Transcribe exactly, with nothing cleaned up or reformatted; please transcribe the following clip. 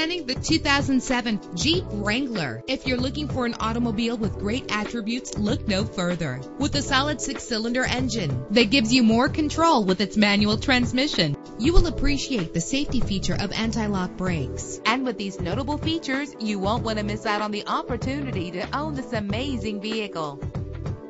Presenting the two thousand seven Jeep Wrangler. If you're looking for an automobile with great attributes, look no further. With a solid six-cylinder engine that gives you more control with its manual transmission, you will appreciate the safety feature of anti-lock brakes. And with these notable features, you won't want to miss out on the opportunity to own this amazing vehicle.